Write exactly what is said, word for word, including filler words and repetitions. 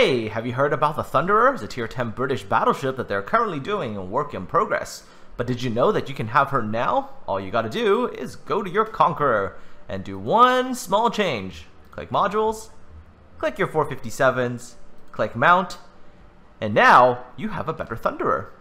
Hey, have you heard about the Thunderer? It's a tier ten British battleship that they're currently doing and work in progress. But did you know that you can have her now? All you gotta do is go to your Conqueror and do one small change. Click modules, click your four fifty-sevens, click mount, and now you have a better Thunderer.